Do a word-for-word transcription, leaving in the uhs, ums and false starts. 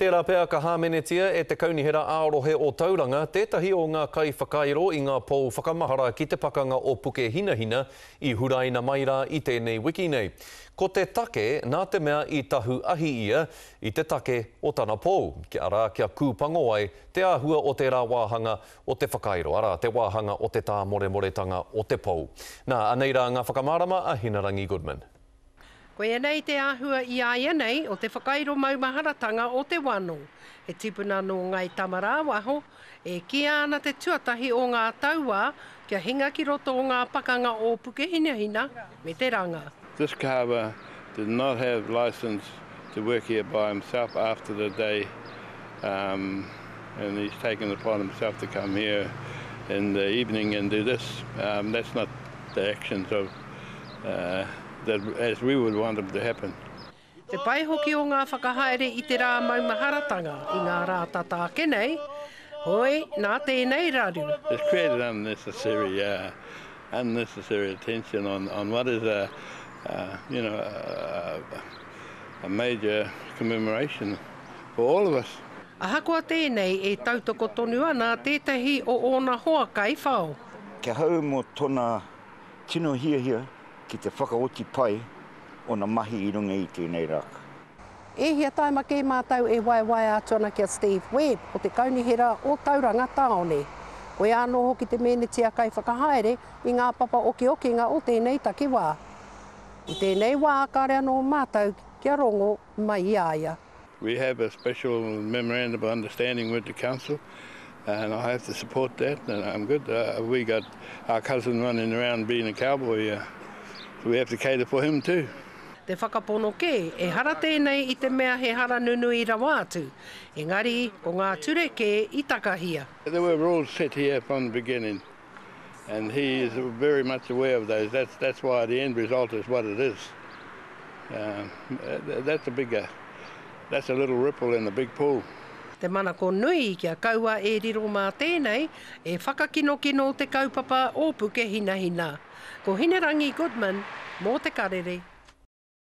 Tērā pēa ka hāmenetia e te kaunihera ārohe o Tauranga, tētahi o ngā kai whakairo I ngā pou whakamahara ki te pakanga o Pukehinahina I huraina maira I tēnei wiki nei. Ko te take, nā te mea I tahu ahi ia I te take o tana pou. Kia rā kia kūpango ai, te āhua o tērā wāhanga o te whakairo, arā te wāhanga o te tā moremoretanga o te pou. Nā, anei rā ngā whakamārama a Hinerangi Goodman. Koe enei te āhua I aia nei o te whakairo maumaharatanga o te wano. E tipuna no ngai tamarāwaho, e kia ana te tuatahi o ngā tauā, kia hinga ki roto o ngā pakanga o Pukehinahina me te ranga. This kahawa did not have license to work here by himself after the day, um, and he's taken upon himself to come here in the evening and do this. Um, that's not the actions of... Uh, That, as we would want them to happen. Te pai hoki o ngā whakahaere I te rā maumaharatanga I ngā rā tatake nei, hoi nā tēnei raru. It's created unnecessary, uh, unnecessary attention on, on what is a, uh, you know, a, a major commemoration for all of us. Ahakoa tēnei e tautoko tonu ana tētahi o ōna hoakai whao. Kia hau mō tōna tino hia hia, ki te whakaoti pai o na mahi I runga I tēnei rāka. E hia taimake mātau e waiwai atuana kia Steve Webb o te kaunihera o Tauranga tāone. Koe anō hoki te menetia kai whakahaere I ngā papa okiokinga o tēnei takiwā. I tēnei wā akare anō mātau kia rongo mai iaia. We have a special memorandum of understanding with the council, and I have to support that, and I'm good. Uh, we got our cousin running around being a cowboy. Uh, We have to cater for him too. Te whakapono kē, e hara tēnei I te mea he hara nunui rawa atu, engari o ngā ture kē I takahia. There were rules set here from the beginning, and he is very much aware of those. That's, that's why the end result is what it is. Um, that's a bigger, that's a little ripple in a big pool. Te manako nui kia kaua e riro mā tēnei e whakakinokino te kaupapa o Pukehinahina. Ko Hinerangi Goodman, mō Te Karere.